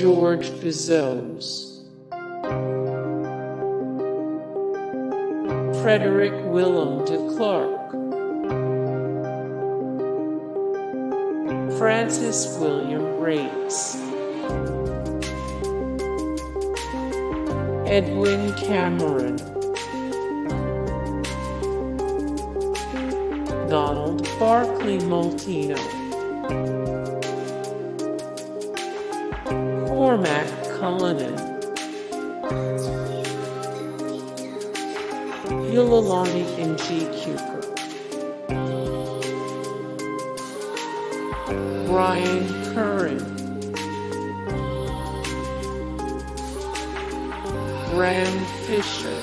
George Bizos, Frederik Willem de Klerk, Francis William Reitz, Edwin Cameron, Donald Barkly Molteno, Cormac Cullinan, Bulelani Ngcuka, Brian Currin, Bram Fischer,